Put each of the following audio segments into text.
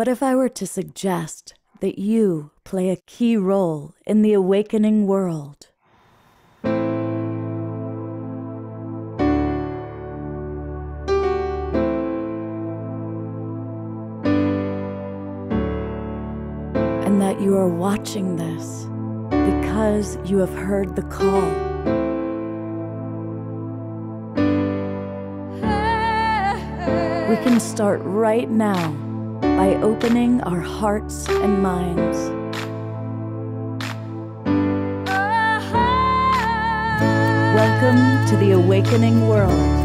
What if I were to suggest that you play a key role in the awakening world? And that you are watching this because you have heard the call. We can start right now by opening our hearts and minds. Welcome to the Awakening World.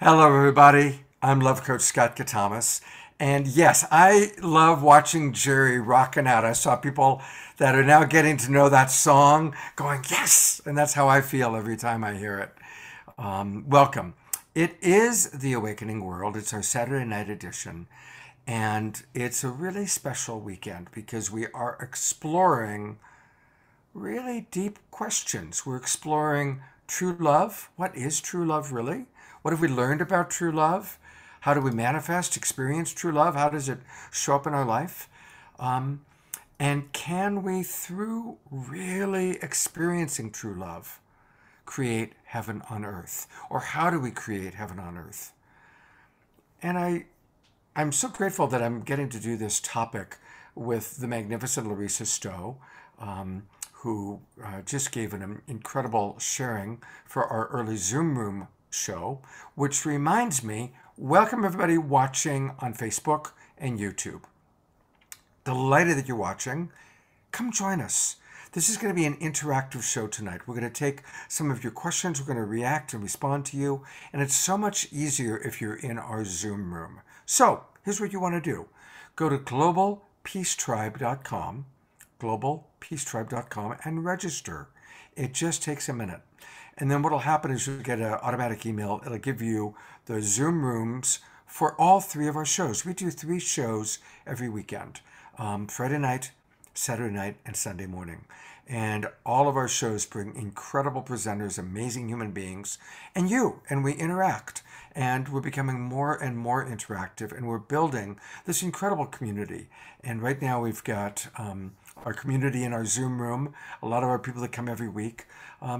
Hello everybody, I'm Love Coach Scott Catamas, and yes, I love watching Jerry rocking out. I saw people that are now getting to know that song going, yes, and that's how I feel every time I hear it. Welcome. It is The Awakening World. It's our Saturday night edition, and it's a really special weekend because we are exploring really deep questions. We're exploring true love. What is true love really? What have we learned about true love? How do we manifest, experience true love? How does it show up in our life? And can we, through really experiencing true love, create heaven on earth? Or how do we create heaven on earth? And I'm so grateful that I'm getting to do this topic with the magnificent Larissa Stowe, who just gave an incredible sharing for our early Zoom room show, which reminds me, welcome everybody watching on Facebook and YouTube. Delighted that you're watching. Come join us. This is going to be an interactive show tonight. We're going to take some of your questions. We're going to react and respond to you. And it's so much easier if you're in our Zoom room. So here's what you want to do. Go to globalpeacetribe.com, globalpeacetribe.com, and register. It just takes a minute. And then what will happen is you'll get an automatic email. It'll give you the Zoom rooms for all three of our shows. We do three shows every weekend, Friday night, Saturday night, and Sunday morning. And all of our shows bring incredible presenters, amazing human beings, and you, and we interact. And we're becoming more and more interactive, and we're building this incredible community. And right now we've got our community in our Zoom room, a lot of our people that come every week.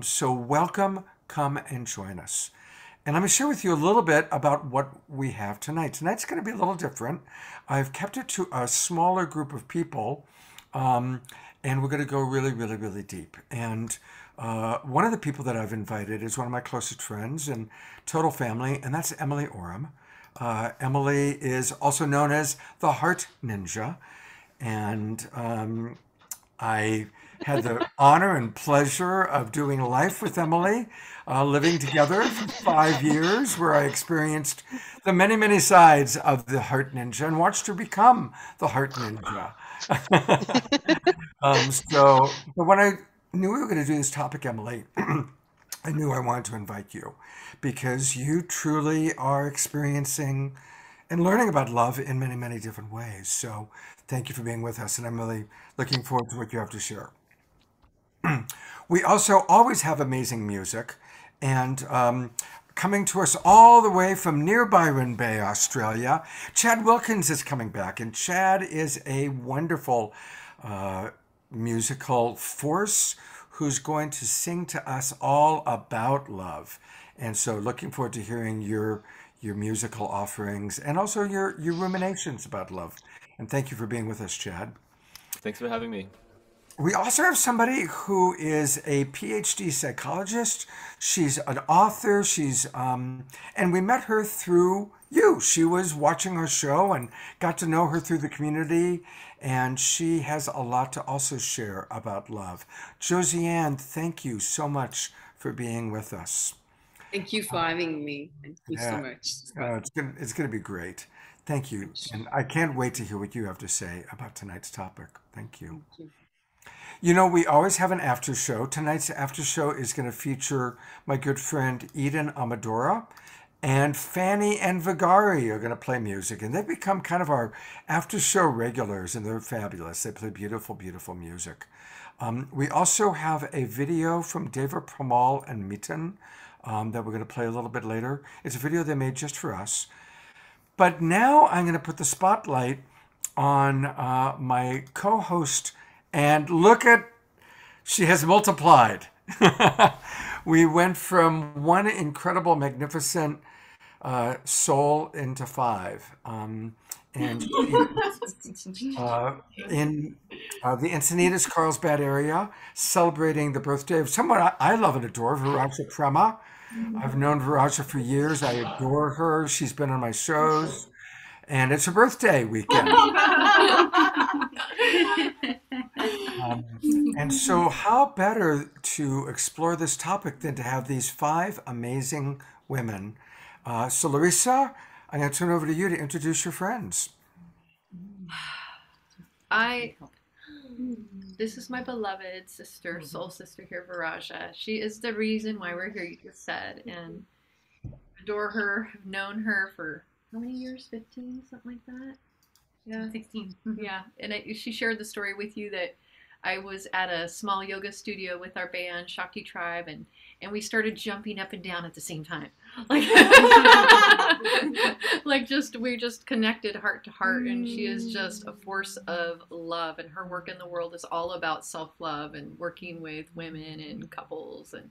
So welcome, come and join us. And I'm going to share with you a little bit about what we have tonight. Tonight's going to be a little different. I've kept it to a smaller group of people, and we're going to go really, really, really deep. And one of the people that I've invited is one of my closest friends and total family, and that's Emily Orum. Emily is also known as the Heart Ninja. And I had the honor and pleasure of doing life with Emily, living together for 5 years, where I experienced the many, many sides of the Heart Ninja and watched her become the Heart Ninja. But when I knew we were going to do this topic, Emily, I knew I wanted to invite you because you truly are experiencing and learning about love in many, many different ways. So thank you for being with us, and I'm really looking forward to what you have to share. We also always have amazing music, and coming to us all the way from near Byron Bay, Australia, Chad Wilkins is coming back, and Chad is a wonderful musical force who's going to sing to us all about love. And so looking forward to hearing your musical offerings and also your ruminations about love. And thank you for being with us, Chad. Thanks for having me. We also have somebody who is a PhD psychologist. She's an author. She's and we met her through you. She was watching our show and got to know her through the community. And she has a lot to also share about love. Josiane, thank you so much for being with us. Thank you for having me. Thank you so much. It's going to be great. Thank you. And I can't wait to hear what you have to say about tonight's topic. Thank you. Thank you. You know, we always have an after show. Tonight's after show is going to feature my good friend Eden Amadora, and Fanny and Vigari are going to play music. And they've become kind of our after show regulars, and they're fabulous. They play beautiful, beautiful music. We also have a video from Deva Premal and Miten that we're going to play a little bit later. It's a video they made just for us. But now I'm going to put the spotlight on my co-host. And look at, she has multiplied. We went from one incredible, magnificent soul into five. And in the Encinitas, Carlsbad area, celebrating the birthday of someone I love and adore, Viraja Prema. I've known Viraja for years. I adore her. She's been on my shows. And it's her birthday weekend. And so how better to explore this topic than to have these five amazing women. So Larissa, I'm going to turn over to you to introduce your friends. This is my beloved sister, soul sister here, Viraja. She is the reason why we're here, you just said, and adore her, have known her for how many years, 15, something like that? Yeah, 16. Yeah, and she shared the story with you that I was at a small yoga studio with our band, Shakti Tribe, and we started jumping up and down at the same time. Like, we just connected heart to heart, and she is just a force of love, and her work in the world is all about self-love and working with women and couples and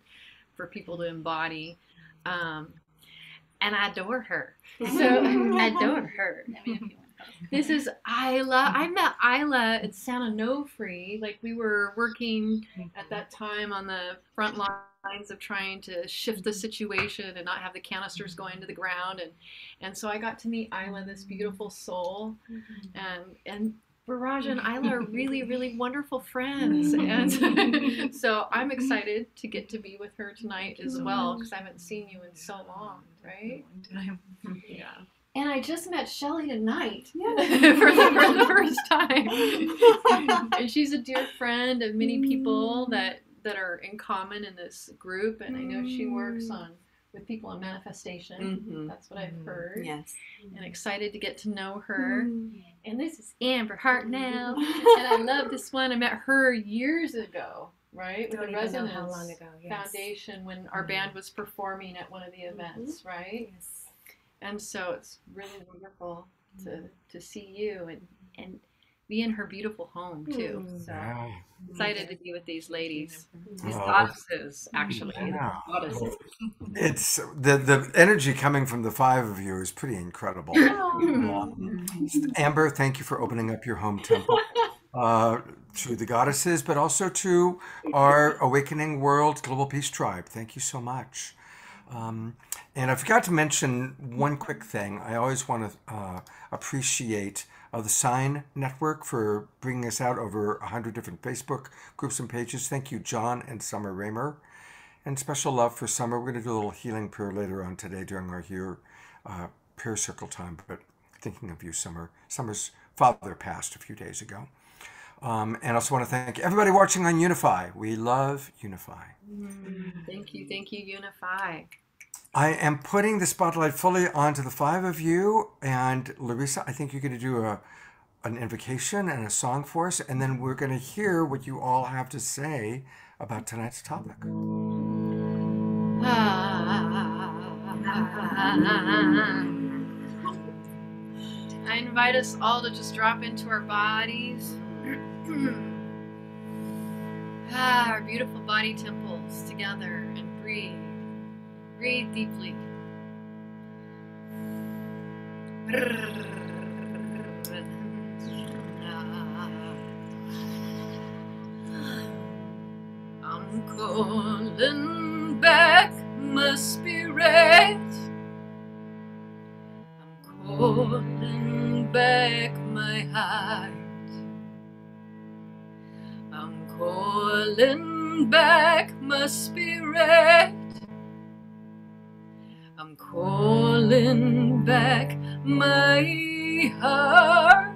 for people to embody. And I adore her. So I adore her. This is Isla. I met Isla at Santa Nofri. Like, we were working at that time on the front lines of trying to shift the situation and not have the canisters going to the ground. And so I got to meet Isla, this beautiful soul. And Viraja and Isla are really, really wonderful friends. And so I'm excited to get to be with her tonight as well, because I haven't seen you in so long, right? Yeah. And I just met Shelley tonight for the first time. And she's a dear friend of many people that are in common in this group. And I know she works with people on manifestation. That's what I've heard. Yes. And excited to get to know her. And this is Amber Hartnell. And I love this one. I met her years ago, right? With the Resonance how long ago. Yes. Foundation when our band was performing at one of the events, right? Yes. And so it's really wonderful to see you and be in her beautiful home too. So excited to be with these ladies, these goddesses actually. Yeah. Goddesses. It's the energy coming from the five of you is pretty incredible. Amber, thank you for opening up your home temple to the goddesses, but also to our Awakening World Global Peace Tribe. Thank you so much. And I forgot to mention one quick thing. I always want to appreciate the Sign Network for bringing us out over 100 different Facebook groups and pages. Thank you, John and Summer Raymer. And special love for Summer. We're going to do a little healing prayer later on today during our prayer circle time. But thinking of you, Summer. Summer's father passed a few days ago. And I also want to thank everybody watching on Unify. We love Unify. Thank you, Unify. I am putting the spotlight fully onto the five of you. And Larissa, I think you're going to do an invocation and a song for us. And then we're going to hear what you all have to say about tonight's topic. I invite us all to just drop into our bodies. Our beautiful body temples together, and breathe. Breathe deeply. calling back my spirit. I'm calling back my heart. I'm calling back my spirit. I'm calling back my heart.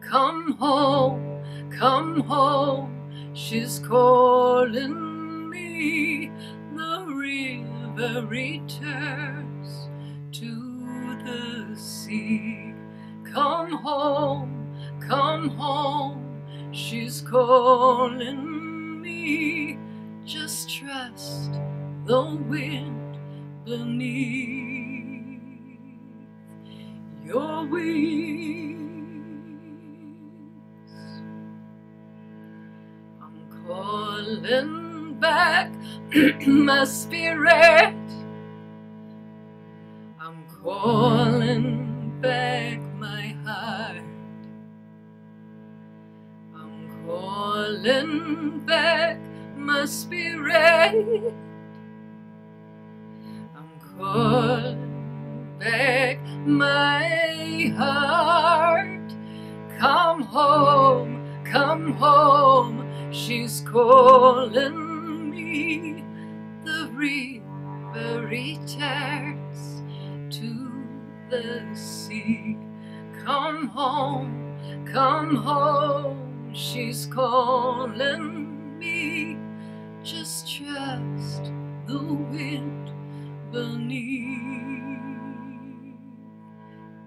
Come home, come home. She's calling me. The river returns to the sea. Come home, come home. She's calling me. Just trust the wind beneath your wings. I'm calling back my spirit. I'm calling back my heart. I'm calling back my spirit. Calling back my heart. Come home, she's calling me. The river returns to the sea. Come home, she's calling me. Just trust the wind beneath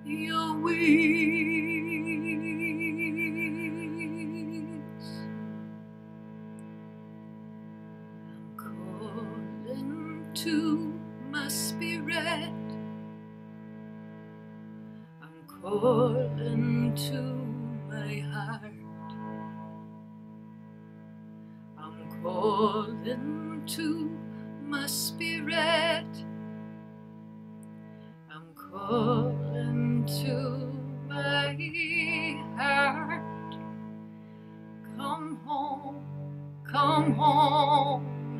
your wings. I'm calling to my spirit. I'm calling to my heart. I'm calling to my spirit. Calling to my heart. Come home,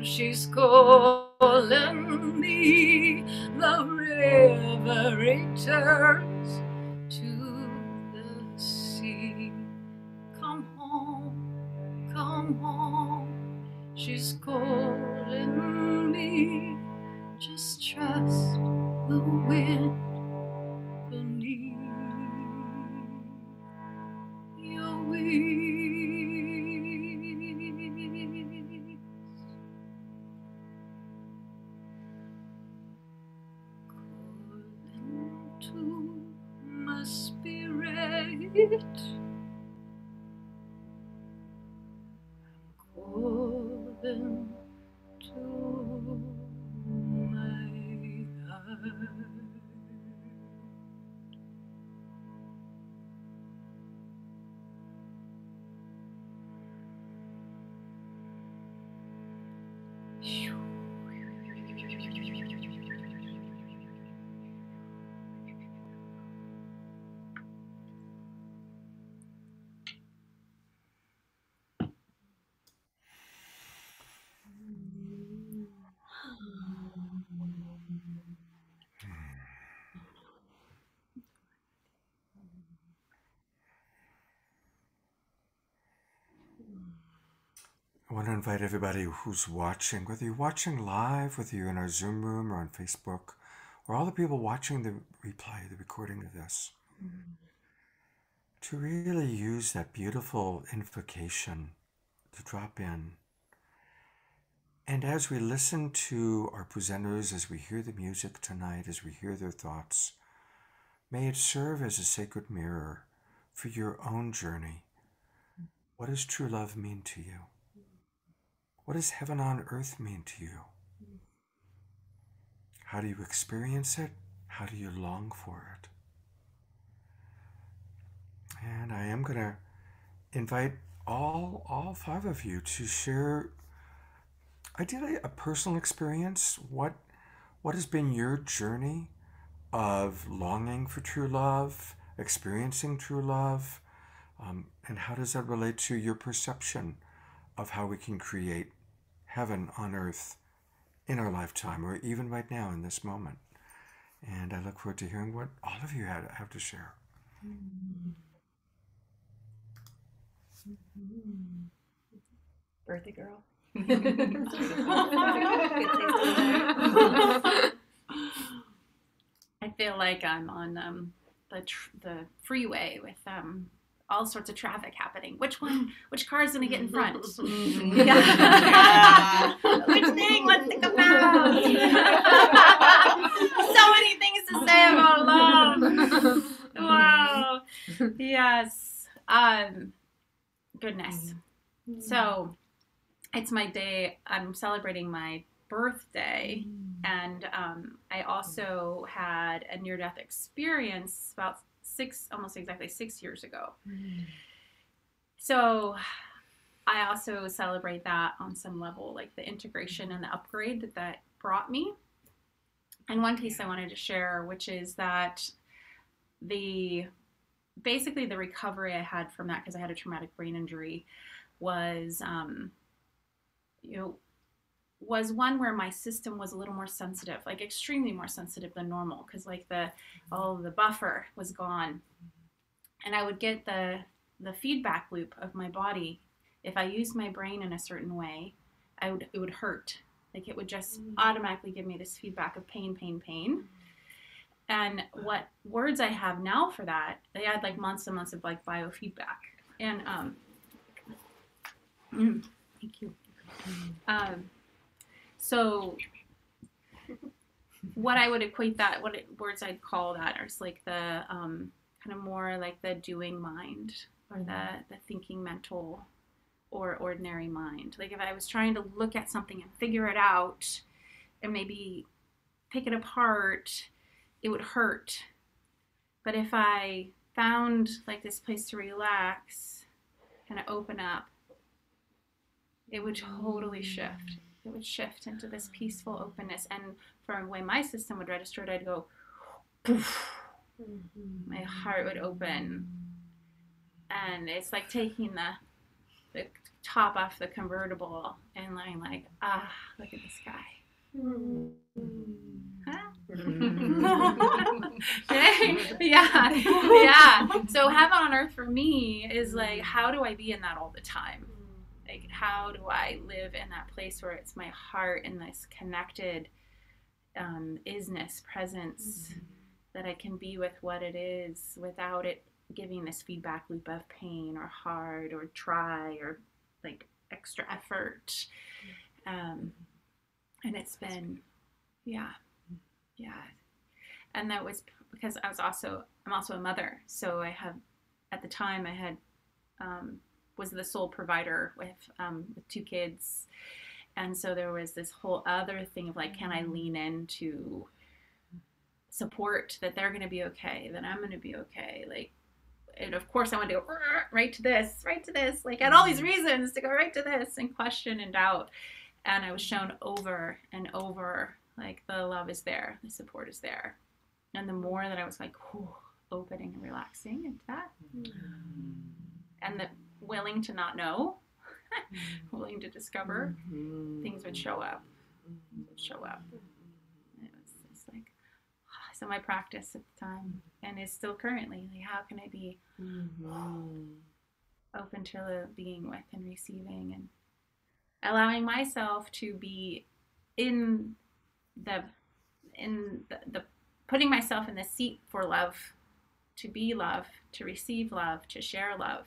she's calling me. The river returns to the sea. Come home, she's calling me. Just trust the wind. I want to invite everybody who's watching, whether you're watching live, whether you're in our Zoom room or on Facebook, or all the people watching the replay, the recording of this, to really use that beautiful invocation to drop in. And as we listen to our presenters, as we hear the music tonight, as we hear their thoughts, may it serve as a sacred mirror for your own journey. What does true love mean to you? What does heaven on earth mean to you? How do you experience it? How do you long for it? And I am going to invite all five of you to share. I did a personal experience. What has been your journey of longing for true love, experiencing true love, and how does that relate to your perception of how we can create heaven on earth in our lifetime, or even right now in this moment. And I look forward to hearing what all of you have to share. Birthday girl. I feel like I'm on the freeway with all sorts of traffic happening. Which car is going to get in front? Yeah. Which thing? Let's think about. So many things to say about love. Wow. Yes. Goodness. So it's my day. I'm celebrating my birthday. And I also had a near-death experience about almost exactly 6 years ago. So I also celebrate that on some level, like the integration and the upgrade that that brought me. And one piece I wanted to share, which is that basically the recovery I had from that, because I had a traumatic brain injury, was was one where my system was a little more sensitive, like extremely more sensitive than normal, because like all the buffer was gone. And I would get the feedback loop of my body. If I used my brain in a certain way, it would hurt. Like it would just automatically give me this feedback of pain, pain, pain. And what words I have now for that, they had like months and months of like biofeedback. And thank you. So what I would equate that, words I'd call that are just like the kind of more like the doing mind, or the thinking mental or ordinary mind. Like if I was trying to look at something and figure it out and maybe pick it apart, it would hurt. But if I found like this place to relax, kind of open up, it would totally shift. It would shift into this peaceful openness. And from the way my system would register it, I'd go, poof. My heart would open. And it's like taking the top off the convertible and lying like, ah, look at the sky. Huh? Yeah, yeah. So heaven on earth for me is like, how do I be in that all the time? Like, how do I live in that place where it's my heart and this connected isness, presence, that I can be with what it is without it giving this feedback loop of pain or hard or try or like extra effort. And it's been, yeah, yeah. And that was because I'm also a mother. So was the sole provider with 2 kids. And so there was this whole other thing of like, can I lean into support that they're going to be okay, that I'm going to be okay. Like, and of course I want to go right to this, like I had all these reasons to go right to this and question and doubt. And I was shown over and over, like the love is there, the support is there. And the more that I was like, whew, opening and relaxing into that. And the willing to not know, willing to discover, things would show up. It was just like, so my practice at the time, and is still currently, like, how can I be open to being with and receiving and allowing myself to be in the putting myself in the seat for love, to be love, to receive love, to share love.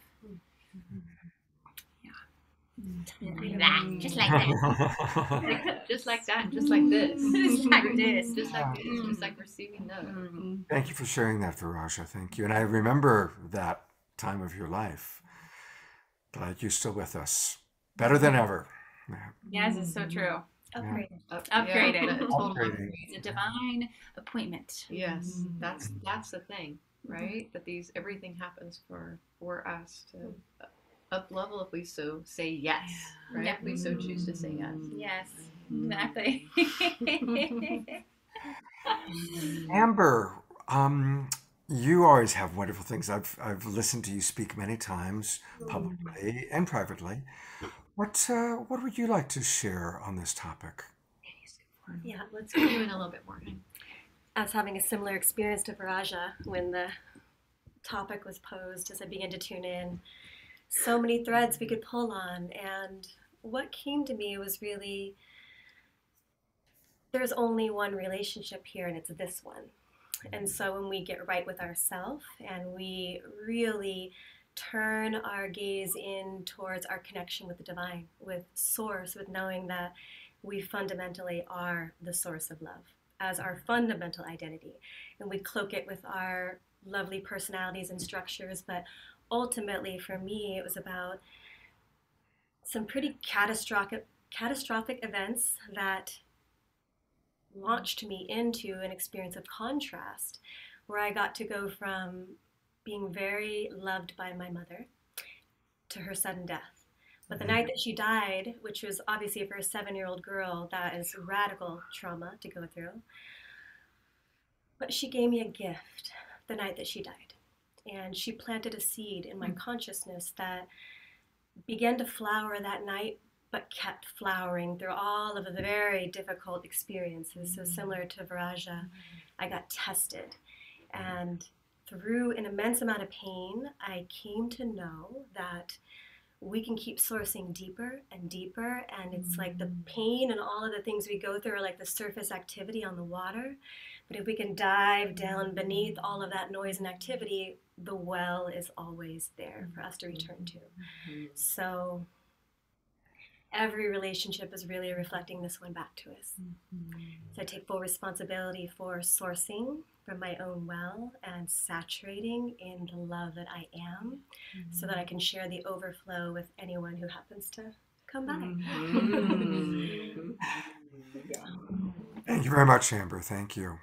Yeah. Like that. Just like that. Just like that. Just like this. Just like this. Just like this. Just like receiving love. Thank you for sharing that, Viraja. Thank you. And I remember that time of your life. Glad you're still with us. Better than ever. Yeah. Yes, it's so true. Upgraded. Upgraded. Yeah. Upgraded. It's a divine appointment. Yes, that's the thing, right? That everything happens for us to up level if we so say yes, right? Yeah. If we so choose to say yes. Yes, exactly. Amber, you always have wonderful things. I've listened to you speak many times, publicly and privately. What would you like to share on this topic? Yeah, let's go in a little bit more. I was having a similar experience to Viraja when the topic was posed as I began to tune in. So many threads we could pull on, and what came to me was really, there's only one relationship here, and it's this one. And so when we get right with ourselves and we really turn our gaze in towards our connection with the divine, with source, with knowing that we fundamentally are the source of love as our fundamental identity. And we cloak it with our lovely personalities and structures. But ultimately, for me, it was about some pretty catastrophic events that launched me into an experience of contrast, where I got to go from being very loved by my mother to her sudden death. But the night that she died, which was obviously for a 7-year-old girl, that is radical trauma to go through. But she gave me a gift the night that she died. And she planted a seed in my consciousness that began to flower that night, but kept flowering through all of the very difficult experiences. So similar to Viraja, I got tested. And through an immense amount of pain, I came to know that we can keep sourcing deeper and deeper, and it's like the pain and all of the things we go through are like the surface activity on the water. But if we can dive down beneath all of that noise and activity, the well is always there for us to return to. So every relationship is really reflecting this one back to us. So I take full responsibility for sourcing from my own well and saturating in the love that I am, so that I can share the overflow with anyone who happens to come by. Thank you very much, Amber. Thank you.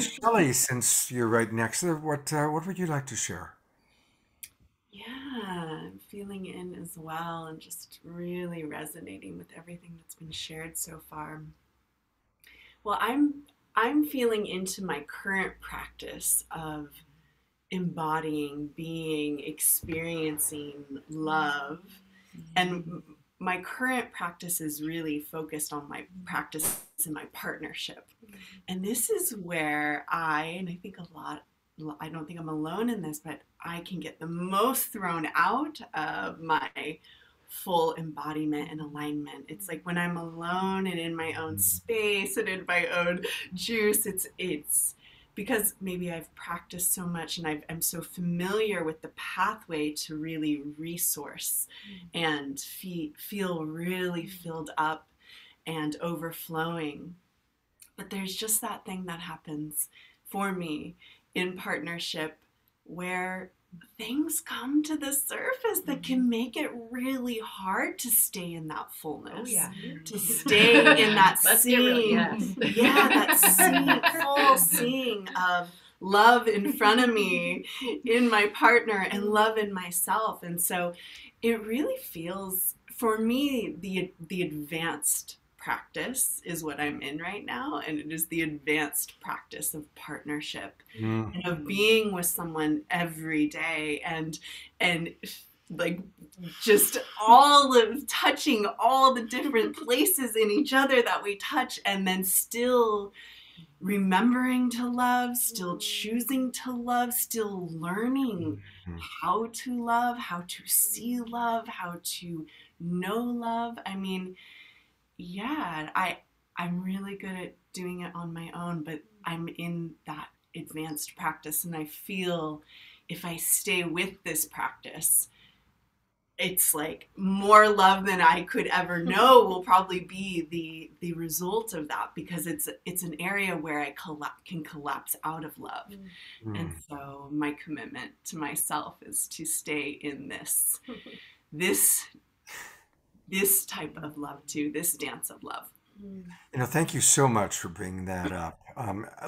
Shelley, since you're right next to what would you like to share? I'm feeling in as well, and just really resonating with everything that's been shared so far. Well, I'm feeling into my current practice of embodying, being, experiencing love. And my current practice is really focused on my practice and my partnership. And this is where I think I don't think I'm alone in this, but I can get the most thrown out of my full embodiment and alignment. It's like when I'm alone and in my own space and in my own juice, it's because maybe I've practiced so much and I'm so familiar with the pathway to really resource and feel really filled up and overflowing. But there's just that thing that happens for me in partnership where things come to the surface that can make it really hard to stay in that fullness, to stay in that seeing, that seeing, full seeing of love in front of me, in my partner, and love in myself. And so it really feels, for me, the advanced practice is what I'm in right now, and it is the advanced practice of partnership and of being with someone every day, and like just all of touching all the different places in each other that we touch, and then still remembering to love, still choosing to love, still learning how to love, how to see love, how to know love. I mean, yeah, I'm really good at doing it on my own, but I'm in that advanced practice, and I feel if I stay with this practice, it's like more love than I could ever know will probably be the result of that, because it's an area where I can collapse out of love. And so my commitment to myself is to stay in this type of love too, this dance of love. You know, thank you so much for bringing that up.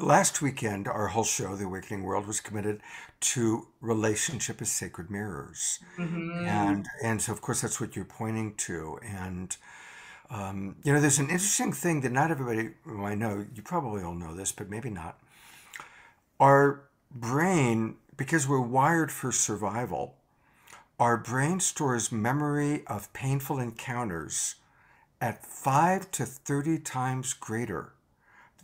Last weekend, our whole show, The Awakening World, was committed to relationship as sacred mirrors. And so, of course, that's what you're pointing to. And, you know, there's an interesting thing that not everybody, well, I know you probably all know this, but maybe not. Our brain, because we're wired for survival, Our brain stores memory of painful encounters at 5 to 30 times greater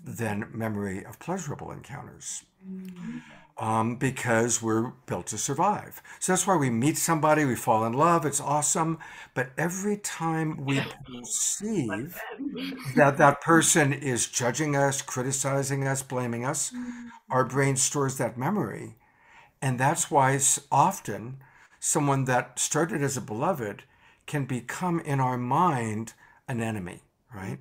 than memory of pleasurable encounters. Mm-hmm. Because we're built to survive. So that's why we meet somebody, we fall in love, it's awesome. But every time we perceive that that person is judging us, criticizing us, blaming us, our brain stores that memory. And that's why often someone that started as a beloved can become in our mind an enemy, right?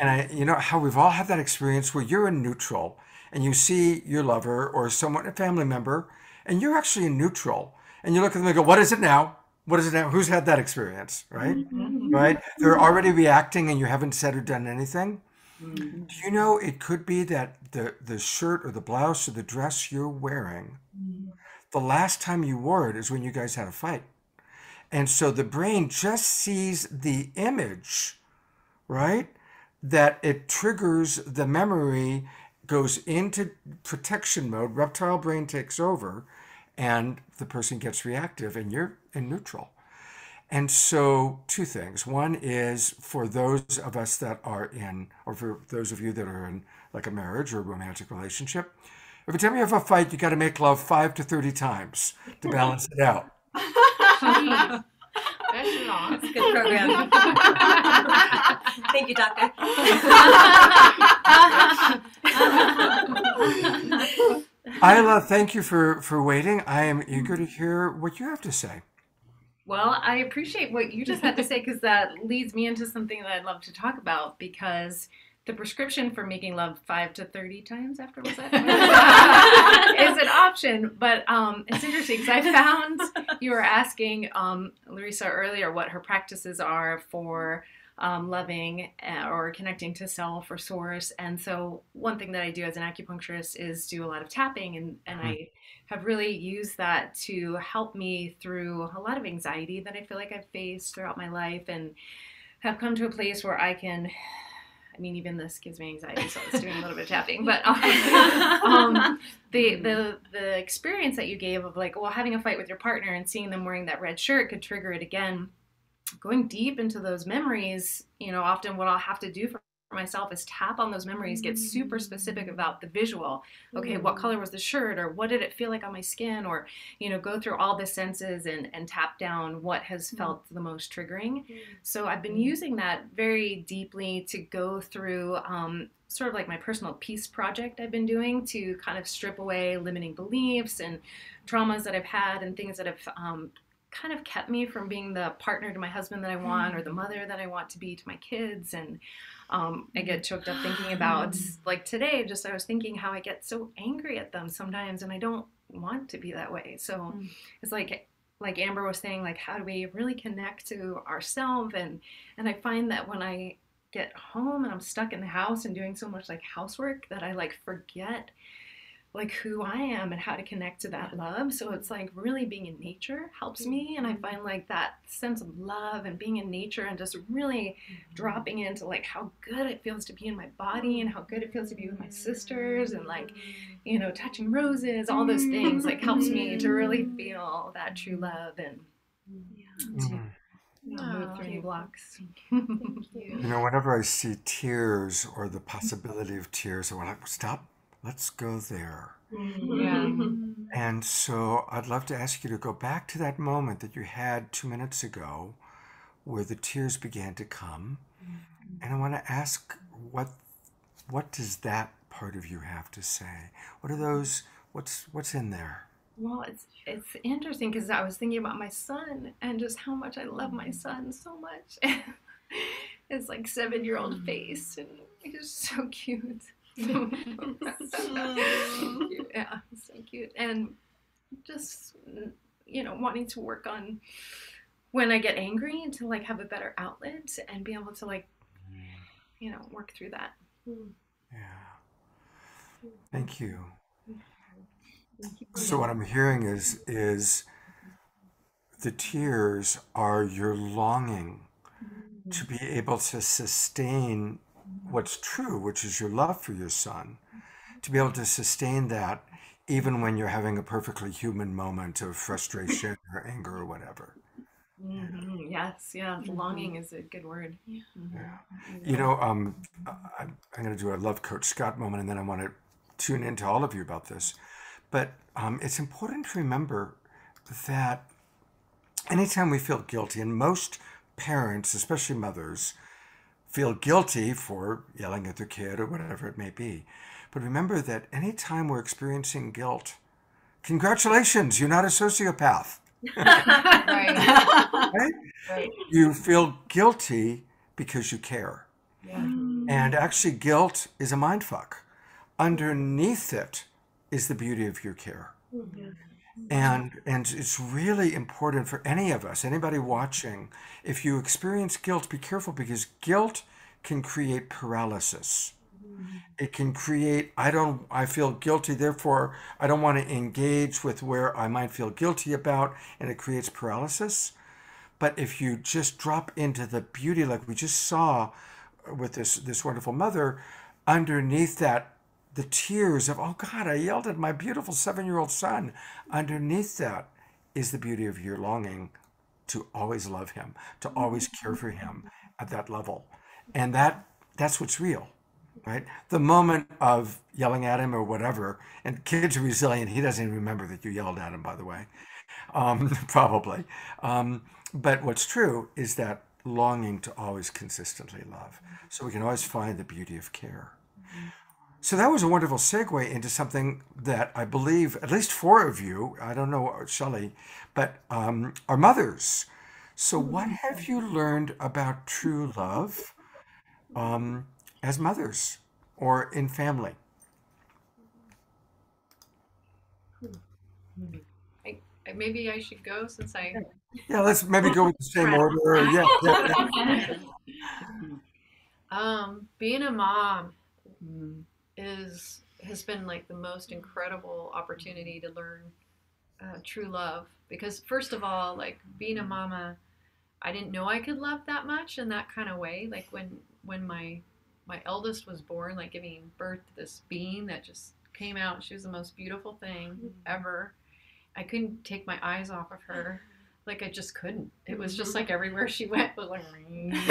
And you know how we've all had that experience where you're in neutral and you see your lover or someone, a family member, and you're actually in neutral. And you look at them and go, what is it now? What is it now? Who's had that experience, right? Mm-hmm. Right? They're already reacting and you haven't said or done anything. Mm-hmm. Do you know, it could be that the shirt or the blouse or the dress you're wearing, mm-hmm. the last time you wore it is when you guys had a fight. And so the brain just sees the image, right? That it triggers the memory, goes into protection mode, reptile brain takes over, and the person gets reactive and you're in neutral. And so two things. One is for those of us that are in, or for those of you that are in like a marriage or a romantic relationship, every time you have a fight, you got to make love 5 to 30 times to balance it out. Jeez. That's long. It's a good program. Thank you, doctor. Isla, thank you for waiting. I am eager to hear what you have to say. Well, I appreciate what you just had to say, because that leads me into something that I'd love to talk about, because the prescription for making love 5 to 30 times after was that is an option. But it's interesting because I found you were asking Larissa earlier what her practices are for loving or connecting to self or source. And so one thing that I do as an acupuncturist is do a lot of tapping, and I have really used that to help me through a lot of anxiety that I feel like I've faced throughout my life, and have come to a place where I can, I mean, even this gives me anxiety, so I was doing a little bit of tapping. But the experience that you gave of like, well, having a fight with your partner and seeing them wearing that red shirt could trigger it again. Going deep into those memories, you know, often what I'll have to do for myself is tap on those memories, get super specific about the visual. Okay, what color was the shirt, or what did it feel like on my skin, or, you know, go through all the senses and tap down what has felt the most triggering. So I've been using that very deeply to go through sort of like my personal peace project I've been doing to kind of strip away limiting beliefs and traumas that I've had and things that have kind of kept me from being the partner to my husband that I want, or the mother that I want to be to my kids. And I get choked up thinking about, like today, just I was thinking how I get so angry at them sometimes, and I don't want to be that way. So it's like Amber was saying, like, how do we really connect to ourselves? And I find that when I get home and I'm stuck in the house and doing so much like housework, that I like forget like who I am and how to connect to that love. So it's like really being in nature helps me. And I find like that sense of love and being in nature and just really dropping into like how good it feels to be in my body and how good it feels to be with my sisters and like, you know, touching roses, all those things like helps me to really feel that true love and move through new blocks. You know, whenever I see tears or the possibility of tears, I want to stop. Let's go there. Yeah. And so I'd love to ask you to go back to that moment that you had 2 minutes ago where the tears began to come. And I want to ask, what does that part of you have to say? What are those, what's in there? Well, it's interesting because I was thinking about my son and just how much I love my son so much. His like 7-year-old face, and he's so cute. Yeah, so cute. And just, you know, wanting to work on when I get angry to like have a better outlet and be able to like, you know, work through that. Yeah. Thank you. So what I'm hearing is the tears are your longing to be able to sustain what's true, which is your love for your son, to be able to sustain that even when you're having a perfectly human moment of frustration or anger or whatever. Mm-hmm. Yes, yeah, mm-hmm. Longing is a good word. Yeah. Mm-hmm. You know, I'm going to do a Love Coach Scott moment, and then I want to tune into all of you about this. But it's important to remember that anytime we feel guilty, and most parents, especially mothers, feel guilty for yelling at their kid or whatever it may be. But remember that anytime we're experiencing guilt, congratulations, you're not a sociopath. Right. Right? You feel guilty because you care. Yeah. And actually guilt is a mind fuck. Underneath it is the beauty of your care. Yeah. And it's really important for any of us, anybody watching, if you experience guilt, be careful, because guilt can create paralysis. It can create, I feel guilty, therefore I don't want to engage with where I might feel guilty about, and it creates paralysis. But if you just drop into the beauty, like we just saw with this wonderful mother, underneath that, the tears of, oh God, I yelled at my beautiful 7-year-old son. Underneath that is the beauty of your longing to always love him, to always care for him at that level. And that's what's real. Right? The moment of yelling at him or whatever, and kids are resilient. He doesn't even remember that you yelled at him, by the way, probably. But what's true is that longing to always consistently love. So we can always find the beauty of care. So that was a wonderful segue into something that I believe at least 4 of you, I don't know, Shelley, but are mothers. So what have you learned about true love? As mothers or in family? Maybe I should go since I... Yeah, let's maybe go with the same order. Yeah. Being a mom has been like the most incredible opportunity to learn true love. Because first of all, like being a mama, I didn't know I could love that much in that kind of way. Like when my eldest was born, like giving birth to this being that just came out. She was the most beautiful thing ever. I couldn't take my eyes off of her. Like I just couldn't. It was just like everywhere she went was like, you know,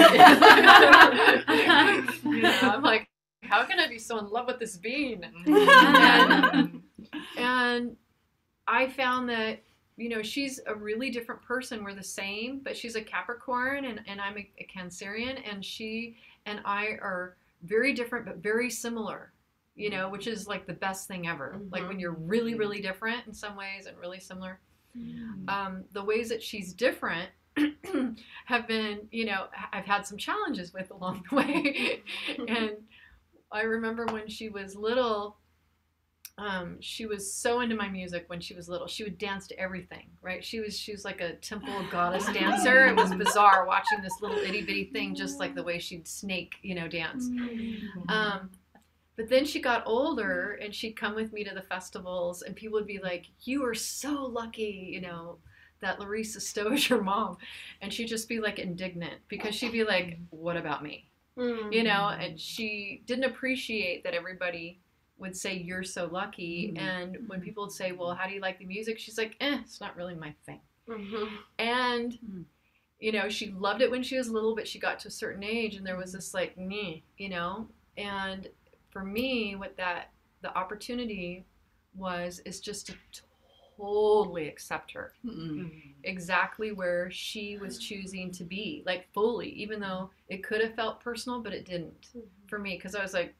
I'm like, how can I be so in love with this being? And I found that, you know, she's a really different person. We're the same, but she's a Capricorn and I'm a Cancerian, and she and I are very different, but very similar, you know, which is like the best thing ever. Mm-hmm. Like when you're really, really different in some ways and really similar, mm-hmm. The ways that she's different have been, you know, I've had some challenges with along the way. And I remember when she was little, she was so into my music when she was little. She would dance to everything, right? She was like a temple goddess dancer. It was bizarre watching this little itty bitty thing, just like the way she'd snake, you know, dance. But then she got older and she'd come with me to the festivals and people would be like, you are so lucky, you know, that Larissa Stowe is your mom. And she'd just be like indignant because she'd be like, what about me? You know, and she didn't appreciate that everybody would say, you're so lucky. Mm-hmm. And when people would say, well, how do you like the music? She's like, it's not really my thing. Mm-hmm. And, you know, she loved it when she was little, but she got to a certain age and there was this like, you know? And for me, what the opportunity was, is just to totally accept her. Mm-hmm. Exactly where she was choosing to be, like fully, even though it could have felt personal, but it didn't for me. 'Cause I was like,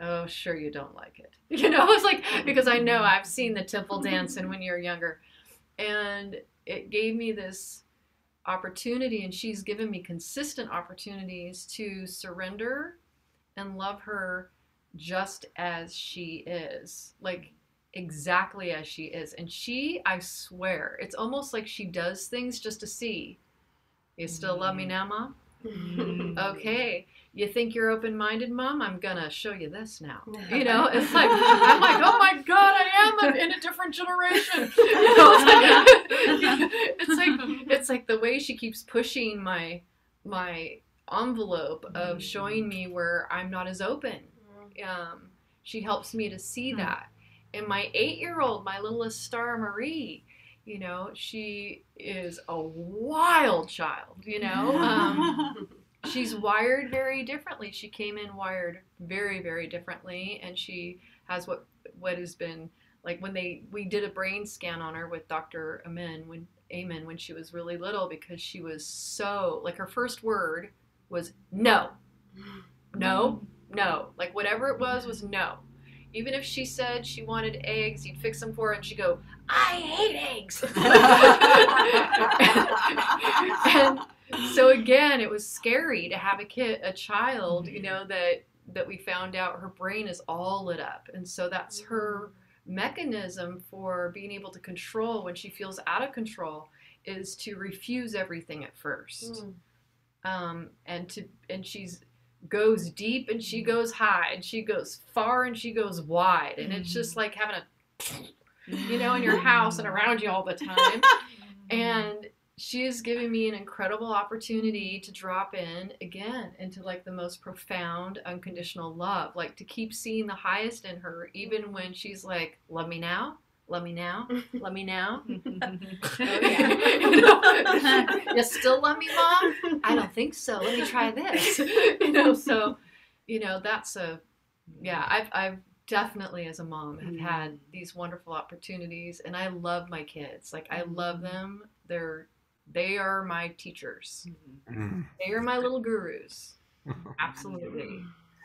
oh, sure, you don't like it. You know, it's like, because I know I've seen the temple dance and when you're younger. And it gave me this opportunity, and she's given me consistent opportunities to surrender and love her just as she is, like exactly as she is. And she, I swear, it's almost like she does things just to see. You still love me now, Mom? Okay. You think you're open-minded, Mom? I'm going to show you this now. You know, it's like, I'm like, oh my God, I am in a different generation. You know, it's like the way she keeps pushing my envelope of showing me where I'm not as open. She helps me to see that. And my 8-year-old, my littlest Star Marie, you know, she is a wild child, you know. She's wired very differently. She came in wired very, very differently. And she has what has been, like, when we did a brain scan on her with Dr. Amen when she was really little, because she was so, like, her first word was no. No, no. Like, whatever it was no. Even if she said she wanted eggs, you'd fix them for her, and she'd go, I hate eggs. And so again, it was scary to have a child, you know, that we found out her brain is all lit up. And so that's her mechanism for being able to control when she feels out of control, is to refuse everything at first. And she's goes deep and she goes high and she goes far and she goes wide, and it's just like having a, you know, in your house and around you all the time. And she is giving me an incredible opportunity to drop in again into, like, the most profound unconditional love, like, to keep seeing the highest in her, even when she's like, love me now. Love me now. Love me now. Oh, yeah. You know? You still love me, Mom? I don't think so. Let me try this. You know, so, you know, that's I've definitely, as a mom, have had these wonderful opportunities, and I love my kids. Like, I love them. They are my teachers. They are my little gurus. Absolutely.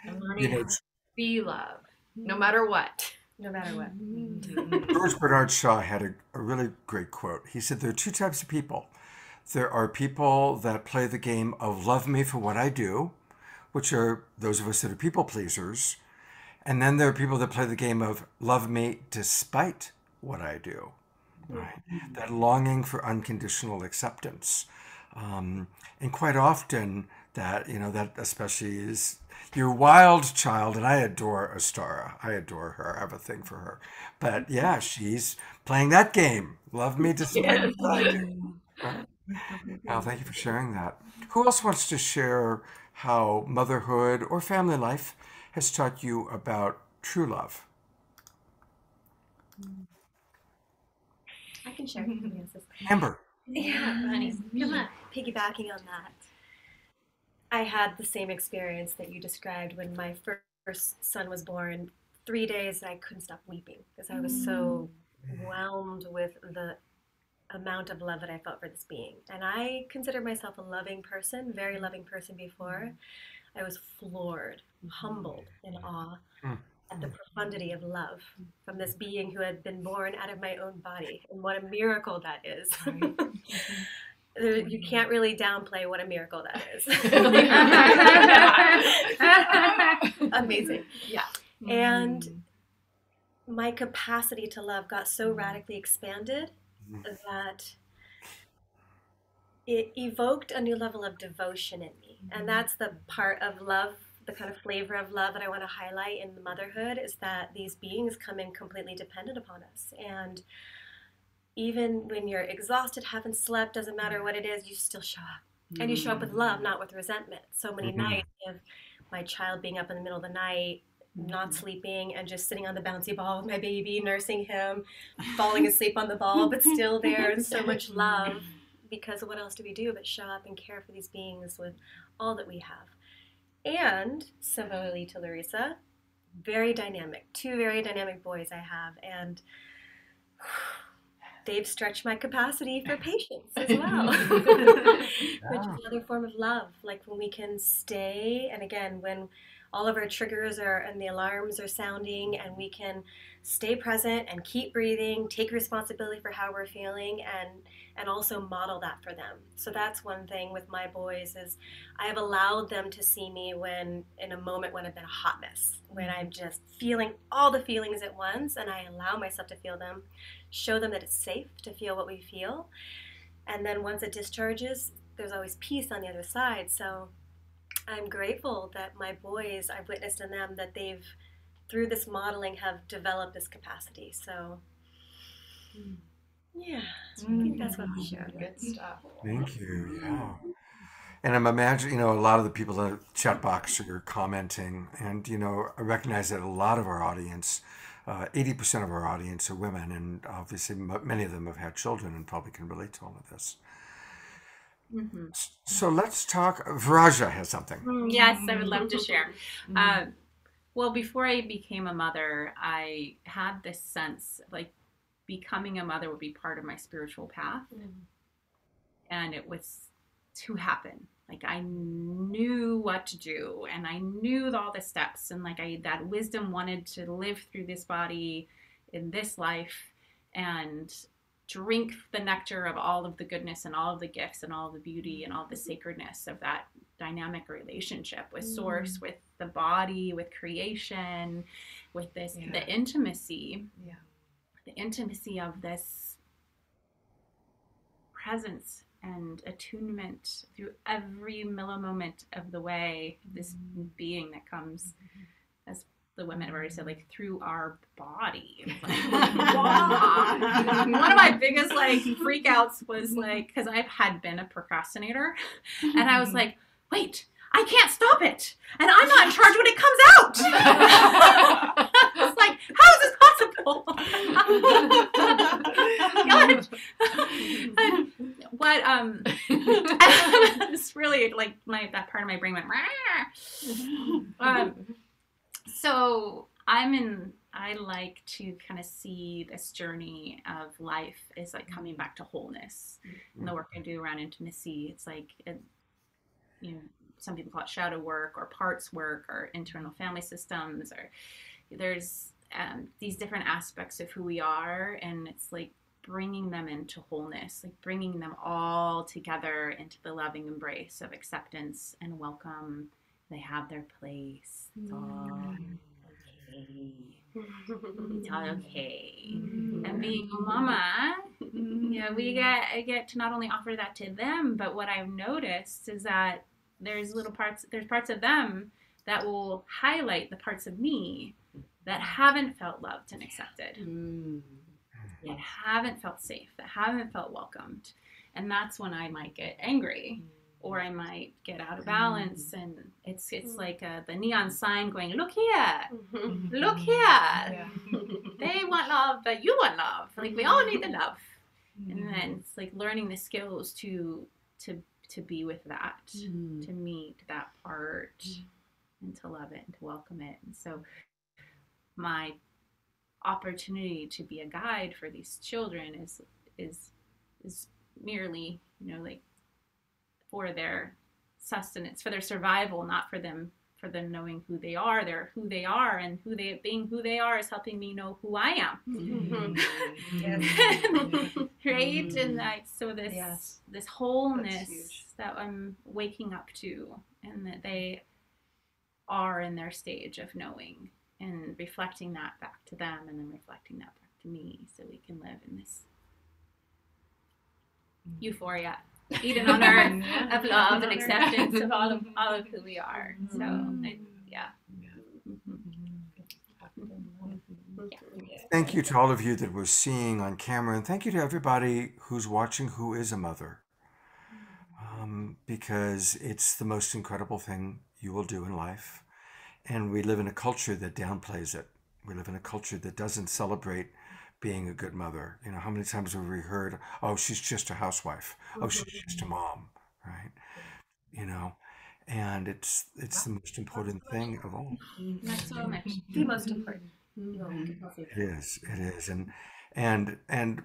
I'm learning how to be love, no matter what. No matter what. George Bernard Shaw had a really great quote. He said, there are two types of people. There are people that play the game of love me for what I do, which are those of us that are people pleasers. And then there are people that play the game of love me despite what I do. Right? That longing for unconditional acceptance. And quite often that, you know, that especially is your wild child, and I adore Astara. I adore her. I have a thing for her. But yeah, she's playing that game. Love me despite what I do. Well, thank you for sharing that. Who else wants to share how motherhood or family life has taught you about true love? I can share. Amber. Yeah, honey. Come on. Piggybacking on that. I had the same experience that you described when my first son was born. 3 days, I couldn't stop weeping because I was so whelmed with the amount of love that I felt for this being. And I considered myself a loving person, very loving person before. I was floored, humbled in awe at the profundity of love from this being who had been born out of my own body. And what a miracle that is. You can't really downplay what a miracle that is. Amazing. Yeah. And my capacity to love got so radically expanded that it evoked a new level of devotion in me. And that's the part of love, the kind of flavor of love that I want to highlight in the motherhood, is that these beings come in completely dependent upon us. And even when you're exhausted, haven't slept, doesn't matter what it is, you still show up. And you show up with love, not with resentment. So many nights of my child being up in the middle of the night, not sleeping, and just sitting on the bouncy ball with my baby, nursing him, falling asleep on the ball, but still there, and so much love. Because what else do we do but show up and care for these beings with all that we have? And similarly to Larissa, very dynamic. Two very dynamic boys I have, and they've stretched my capacity for patience as well, which is another form of love. Like, when we can stay, and again, when all of our triggers are and the alarms are sounding, and we can stay present and keep breathing, take responsibility for how we're feeling, and also model that for them. So that's one thing with my boys, is I have allowed them to see me when in a moment when I've been a hot mess, when I'm just feeling all the feelings at once, and I allow myself to feel them. Show them that it's safe to feel what we feel. And then once it discharges, there's always peace on the other side. So I'm grateful that my boys, I've witnessed in them that they've, through this modeling, have developed this capacity. So yeah, I think that's what we share. Good stuff. Thank you. Yeah. And I'm imagining, you know, a lot of the people in the chat box are commenting, and, you know, I recognize that a lot of our audience 80% of our audience are women, and obviously many of them have had children and probably can relate to all of this. Mm-hmm. So let's talk, Viraja has something. Yes, I would love to share. Well, before I became a mother, I had this sense like becoming a mother would be part of my spiritual path. Mm-hmm. And it was to happen. Like I knew what to do and I knew all the steps, and like that wisdom wanted to live through this body in this life and drink the nectar of all of the goodness and all of the gifts and all of the beauty and all the sacredness of that dynamic relationship with source, with the body, with creation, with this, the intimacy, the intimacy of this presence and attunement through every millimoment of the way, this being that comes, as the women have already said, like through our body. Like, wow. One of my biggest like freakouts was like, because I had been a procrastinator, and I was like, wait, I can't stop it, and I'm not in charge when it comes out. It's like, how is this possible? God. And what it's really like that part of my brain went. So I like to kind of see this journey of life is like coming back to wholeness. And the work I do around intimacy, it's like, you know, some people call it shadow work or parts work or internal family systems, or there's these different aspects of who we are, and it's like bringing them into wholeness, like bringing them all together into the loving embrace of acceptance and welcome. They have their place. It's all okay. It's all okay. And being a mama, yeah, I get to not only offer that to them, but what I've noticed is that there's parts of them that will highlight the parts of me that haven't felt loved and accepted, that haven't felt safe, that haven't felt welcomed, and that's when I might get angry. Or I might get out of balance, and it's like the neon sign going, look here, look here. Yeah. They want love, but you want love. Like we all need the love. And then it's like learning the skills to be with that, to meet that part, and to love it, and to welcome it. And so my opportunity to be a guide for these children is merely, you know, like, for their sustenance, for their survival, not for them, for them knowing who they are. They're who they are, and who they being who they are is helping me know who I am. Right? And so this this wholeness that I'm waking up to, and that they are in their stage of knowing, and reflecting that back to them, and then reflecting that back to me, so we can live in this euphoria. Eden on earth of love and acceptance of all of who we are. So Thank you to all of you that we're seeing on camera, and thank you to everybody who's watching who is a mother, because it's the most incredible thing you will do in life, and we live in a culture that downplays it. We live in a culture that doesn't celebrate being a good mother. You know, how many times have we heard, oh, she's just a housewife. Oh, she's just a mom, right? You know, and it's the most important thing of all. Not so much. The most important. It is, it is. And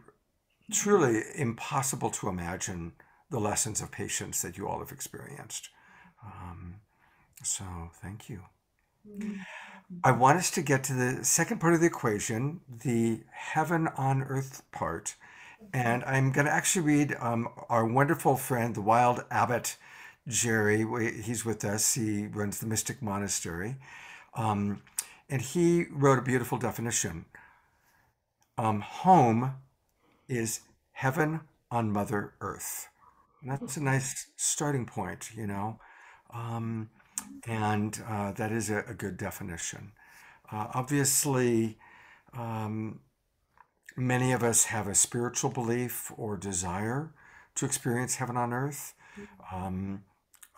truly impossible to imagine the lessons of patience that you all have experienced. So thank you. I want us to get to the second part of the equation, the heaven on earth part, and I'm going to actually read our wonderful friend, the wild abbot Jerry. He's with us. He runs the Mystic Monastery, and he wrote a beautiful definition. Home is heaven on Mother Earth, and that's a nice starting point, you know. And that is a good definition. Obviously, many of us have a spiritual belief or desire to experience heaven on earth.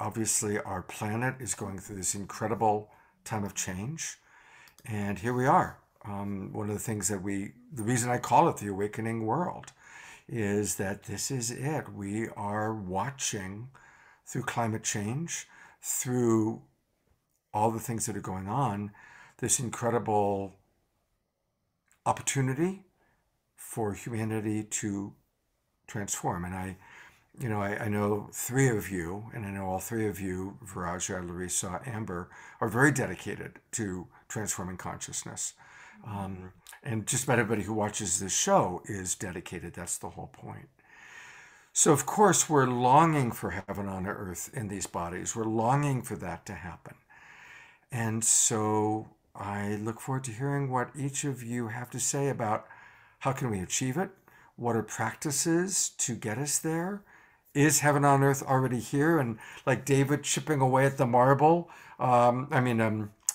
Obviously, our planet is going through this incredible time of change. And here we are, One of the things that the reason I call it the Awakening World is that this is it. We are watching through climate change, through all the things that are going on, this incredible opportunity for humanity to transform. And I know three of you, and I know all three of you, Viraja, Larissa, Amber, are very dedicated to transforming consciousness. And just about everybody who watches this show is dedicated. That's the whole point. So, of course, we're longing for heaven on earth in these bodies. We're longing for that to happen. And so I look forward to hearing what each of you have to say about how can we achieve it? What are practices to get us there? Is heaven on earth already here? And like David chipping away at the marble,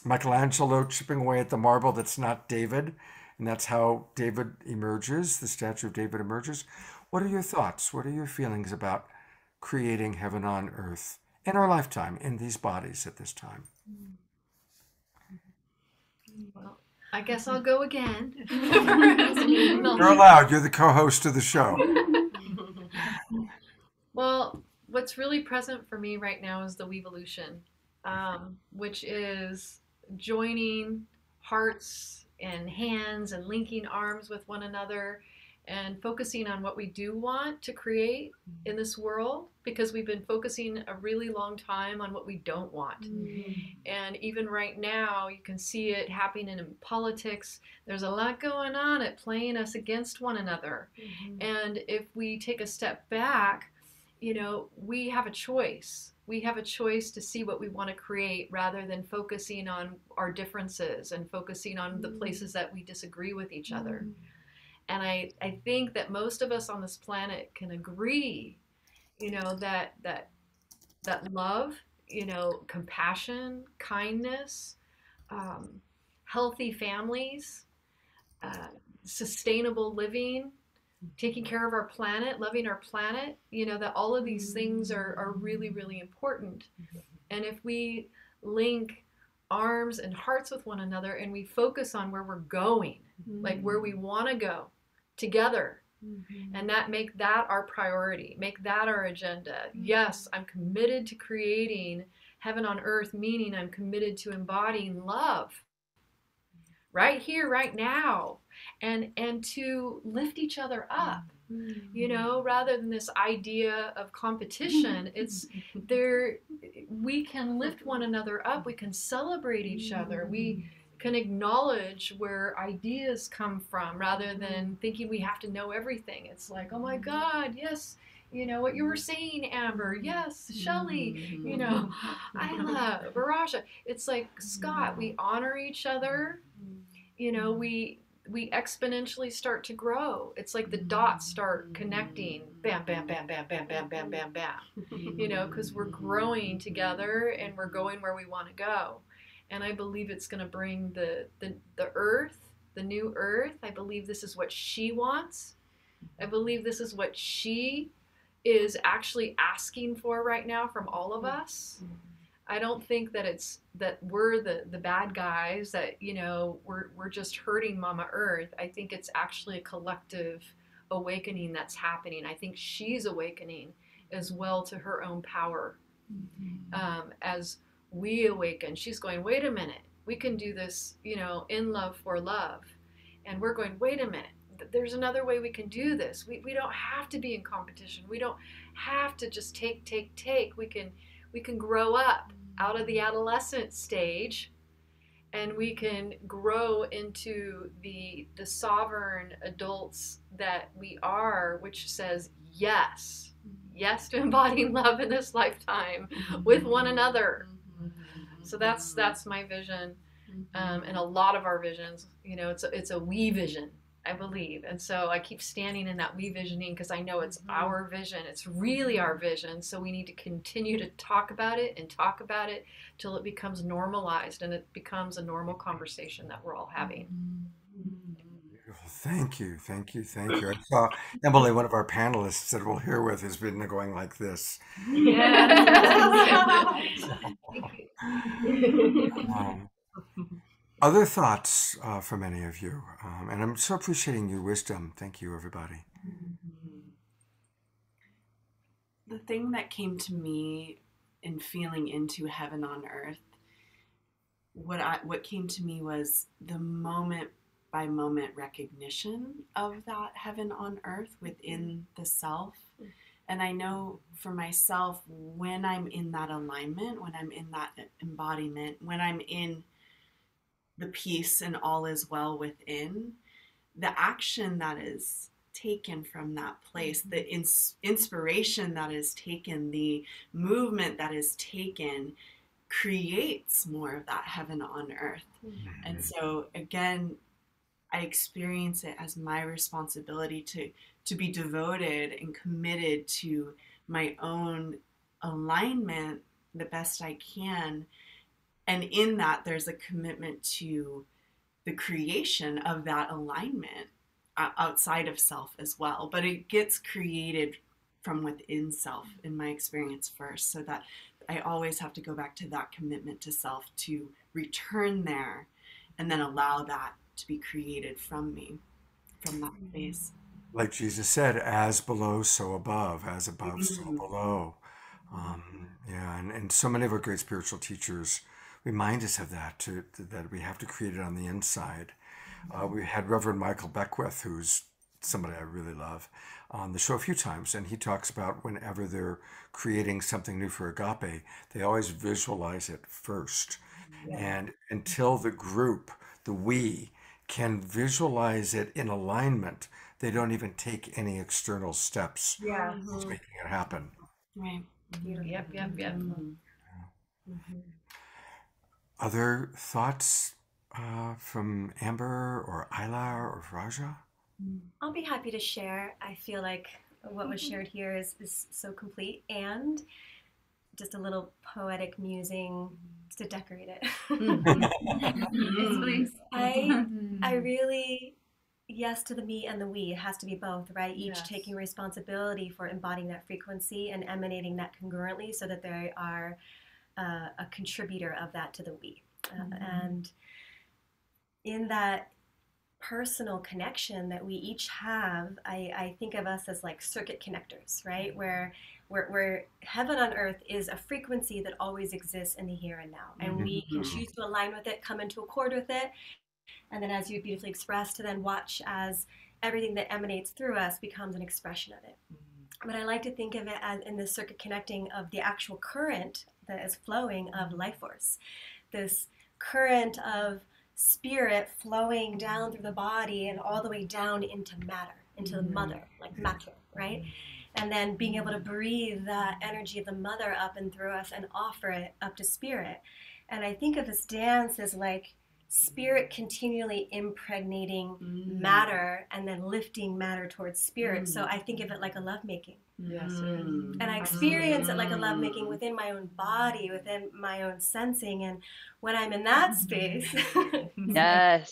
Michelangelo chipping away at the marble that's not David, and that's how David emerges, the statue of David emerges. What are your thoughts? What are your feelings about creating heaven on earth in our lifetime, in these bodies at this time? Well, I guess I'll go again. You're allowed. You're the co-host of the show. Well, what's really present for me right now is the WEvolution, which is joining hearts and hands and linking arms with one another and focusing on what we do want to create in this world, because we've been focusing a really long time on what we don't want. And even right now, you can see it happening in politics. There's a lot going on at playing us against one another. And if we take a step back, you know, we have a choice. We have a choice to see what we want to create rather than focusing on our differences and focusing on the places that we disagree with each other. And I think that most of us on this planet can agree, you know, that love, you know, compassion, kindness, healthy families, sustainable living, taking care of our planet, loving our planet, you know, that all of these things are really, really important. And if we link arms and hearts with one another and we focus on where we're going, like where we want to go together, and that make that our priority, make that our agenda. Yes, I'm committed to creating heaven on earth, meaning I'm committed to embodying love right here, right now, and to lift each other up, you know, rather than this idea of competition. It's we can lift one another up, we can celebrate each other, we can acknowledge where ideas come from rather than thinking we have to know everything. It's like, oh my God, yes, you know, what you were saying, Amber, yes, Shelley, you know, Isla, Viraja. It's like, Scott, we honor each other, you know, we exponentially start to grow. It's like the dots start connecting, bam, bam, bam, bam, bam, bam, bam, bam, bam, you know, because we're growing together and we're going where we want to go. And I believe it's going to bring the earth, the new earth. I believe this is what she wants. I believe this is what she is actually asking for right now from all of us. I don't think that it's that we're the bad guys, that, you know, we're just hurting Mama Earth. I think it's actually a collective awakening that's happening. I think she's awakening as well to her own power. As we awaken, she's going, wait a minute, we can do this, you know, in love for love. And we're going, wait a minute, there's another way we can do this. We don't have to be in competition. We don't have to just take, take, take. We can grow up out of the adolescent stage, and we can grow into the sovereign adults that we are, which says yes, yes to embodying love in this lifetime with one another. So that's my vision, and a lot of our visions. You know, it's a we vision, I believe, and so I keep standing in that we visioning because I know it's our vision. It's really our vision. So we need to continue to talk about it till it becomes normalized and it becomes a normal conversation that we're all having. Thank you, thank you, thank you. I saw Emily, one of our panelists that we'll hear with, has been going like this. Yeah. Other thoughts from any of you? And I'm so appreciating your wisdom. Thank you, everybody. The thing that came to me in feeling into heaven on earth, what came to me was the moment by moment recognition of that heaven on earth within the self. And I know for myself, when I'm in that alignment, when I'm in that embodiment, when I'm in the peace and all is well within, the action that is taken from that place, the inspiration that is taken, the movement that is taken creates more of that heaven on earth. Mm-hmm. And so again, I experience it as my responsibility to be devoted and committed to my own alignment the best I can. And in that, there's a commitment to the creation of that alignment outside of self as well. But it gets created from within self, in my experience first, so that I always have to go back to that commitment to self, to return there, and then allow that to be created from me, from that space. Like Jesus said, as below, so above, as above, so below. Yeah, and so many of our great spiritual teachers remind us of that, that we have to create it on the inside. We had Reverend Michael Beckwith, who's somebody I really love, on the show a few times, and he talks about whenever they're creating something new for Agape, they always visualize it first. Yeah. And until the group, the we, can visualize it in alignment, they don't even take any external steps towards making it happen. Right. Yep. Mm-hmm. Other thoughts from Amber or Isla or Viraja? I'll be happy to share. I feel like what was shared here is so complete, and just a little poetic musing to decorate it. I really, yes to the me and the we. It has to be both, right? Each taking responsibility for embodying that frequency and emanating that congruently, so that they are a contributor of that to the we. And in that personal connection that we each have, I think of us as like circuit connectors, right? Where heaven on earth is a frequency that always exists in the here and now. And we can choose to align with it, come into accord with it, and then, as you beautifully expressed, to then watch as everything that emanates through us becomes an expression of it. But I like to think of it as in the circuit connecting of the actual current that is flowing of life force, this current of spirit flowing down through the body and all the way down into matter, into the mother, like matter, right? And then being able to breathe that energy of the mother up and through us and offer it up to spirit. And I think of this dance as like spirit continually impregnating matter and then lifting matter towards spirit. So I think of it like a lovemaking. Yes. And I experience it like a lovemaking within my own body, within my own sensing. And when I'm in that space, when I'm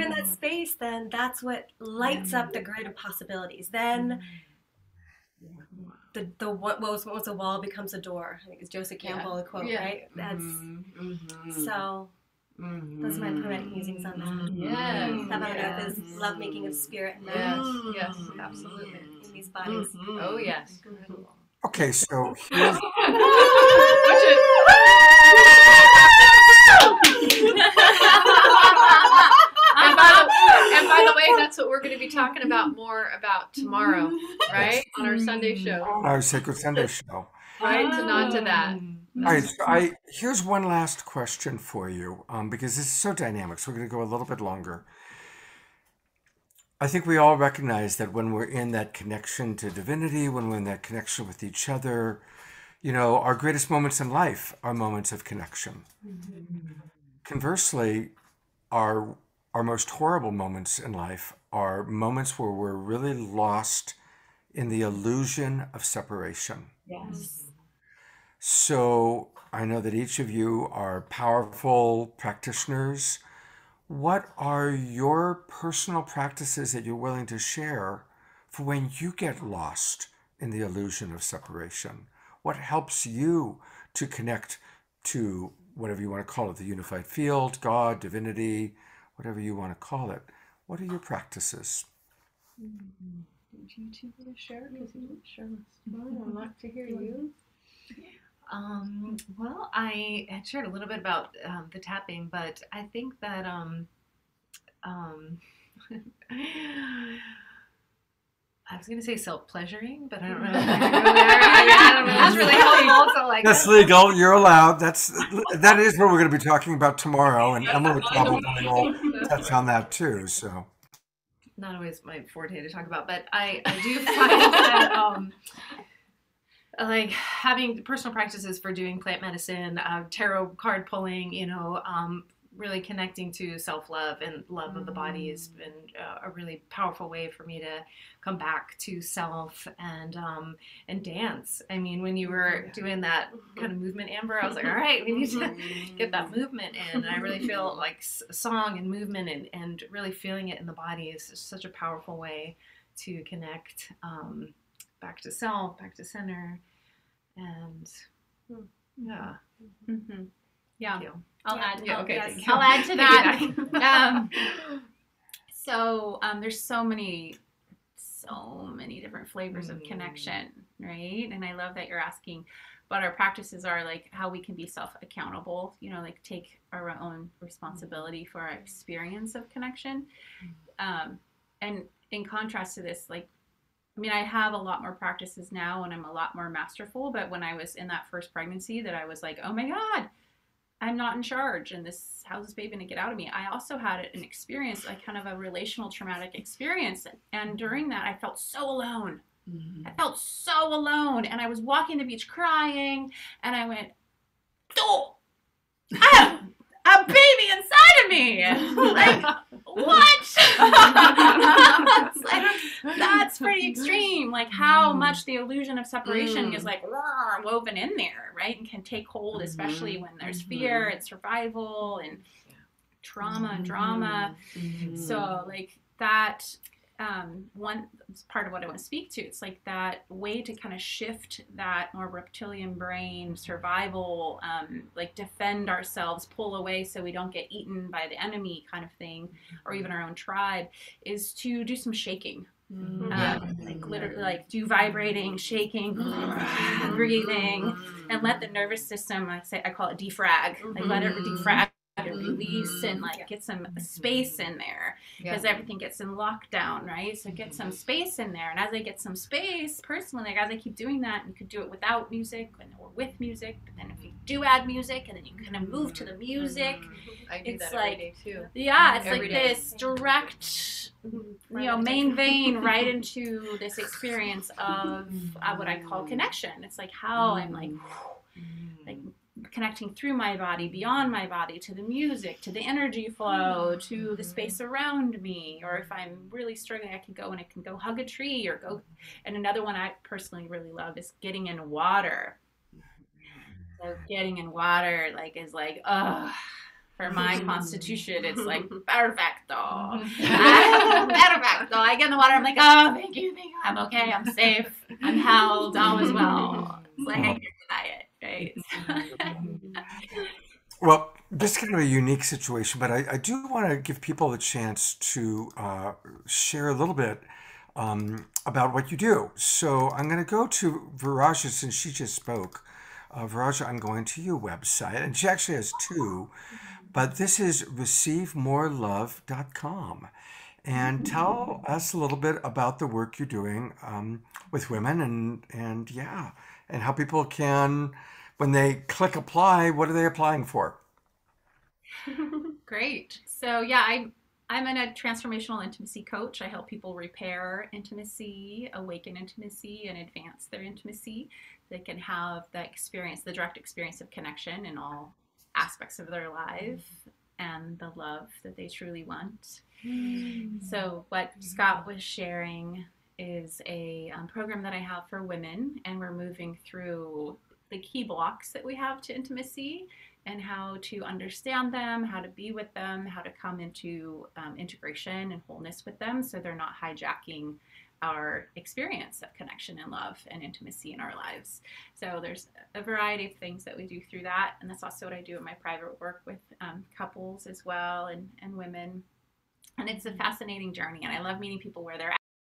in that space, then that's what lights up the grid of possibilities. Then what was a wall becomes a door. I think it's Joseph Campbell, the quote, right? That's so. Those are my poetic musings on that. Heaven on earth is lovemaking of spirit. Yes, absolutely. In these bodies. Oh, yes. Okay, so here's... Watch it. And by the way, that's what we're going to be talking about more about tomorrow, right? On our Sunday show. Our Sacred Sunday show. Right, to nod to that. All right, so here's one last question for you, because this is so dynamic, so we're going to go a little bit longer. I think we all recognize that when we're in that connection to divinity, when we're in that connection with each other, you know, our greatest moments in life are moments of connection. Conversely, our most horrible moments in life are moments where we're really lost in the illusion of separation. Yes. So I know that each of you are powerful practitioners. What are your personal practices that you're willing to share for when you get lost in the illusion of separation? What helps you to connect to whatever you want to call it, the unified field, God, divinity, whatever you want to call it. What are your practices? Mm-hmm. Would you two want to share? Because you didn't share with us. I'd like to hear you. Well, I had shared a little bit about the tapping, but I think that I was going to say self-pleasuring, but I don't know. That's really helpful. So like, that's legal. You're allowed. That is what we're going to be talking about tomorrow, and Emma would probably all touch on that too. So, not always my forte to talk about, but I do find that like having personal practices for doing plant medicine, tarot card pulling, you know, really connecting to self-love and love of the body has been a really powerful way for me to come back to self and dance. I mean, when you were doing that kind of movement, Amber, I was like, all right, we need to get that movement in. And I really feel like song and movement and really feeling it in the body is such a powerful way to connect back to self, back to center. And yeah. Mm-hmm. Yeah. I'll add to that. There's so many different flavors of connection, right? And I love that you're asking what our practices are, like how we can be self-accountable, you know, like take our own responsibility for our experience of connection. And in contrast to this, like, I mean, I have a lot more practices now and I'm a lot more masterful, but when I was in that first pregnancy that I was like, oh my God, I'm not in charge, and this, how's this baby gonna get out of me? I also had an experience, like kind of a relational traumatic experience, and during that, I felt so alone. Mm-hmm. I felt so alone, and I was walking the beach crying, and I went, oh, I have a baby inside of me! Like, what? That's pretty extreme, like how much the illusion of separation is like woven in there, right? And can take hold, especially when there's fear and survival and trauma and drama. So like that, one part of what I want to speak to, it's like that way to kind of shift that more reptilian brain survival, like defend ourselves, pull away so we don't get eaten by the enemy kind of thing, or even our own tribe, is to do some shaking. Like literally like do vibrating, shaking, breathing, and let the nervous system, I call it defrag, like let it defrag and release and like get some space in there, because everything gets in lockdown, right? So get some space in there. And as I get some space, personally, like as I keep doing that, you could do it without music or with music, but then if you do add music and then you kind of move to the music, I do that every day too. Yeah, it's every like day. This direct, you know, main vein right into this experience of what I call connection. It's like how I'm like, connecting through my body, beyond my body, to the music, to the energy flow, to the space around me. Or if I'm really struggling, I can go hug a tree or go. And another one I personally really love is getting in water. So getting in water, like, is like, for my constitution, it's like, perfecto. Perfecto. I get in the water, I'm like, oh, thank you. I'm okay, I'm safe, I'm held, all is well. It's like, I can't deny it. Right. Well, this is kind of a unique situation, but I do want to give people a chance to share a little bit about what you do. So I'm going to go to Viraja, since she just spoke. Viraja, I'm going to your website, and she actually has two, but this is receivemorelove.com. And tell us a little bit about the work you're doing with women and how people can, when they click apply, what are they applying for? Great. So yeah, I'm a transformational intimacy coach. I help people repair intimacy, awaken intimacy, and advance their intimacy. They can have the experience, the direct experience of connection in all aspects of their life and the love that they truly want. So what Scott was sharing is a program that I have for women, and we're moving through the key blocks that we have to intimacy and how to understand them, how to be with them, how to come into integration and wholeness with them so they're not hijacking our experience of connection and love and intimacy in our lives. So there's a variety of things that we do through that, and that's also what I do in my private work with couples as well, and women. And it's a fascinating journey, and I love meeting people where they're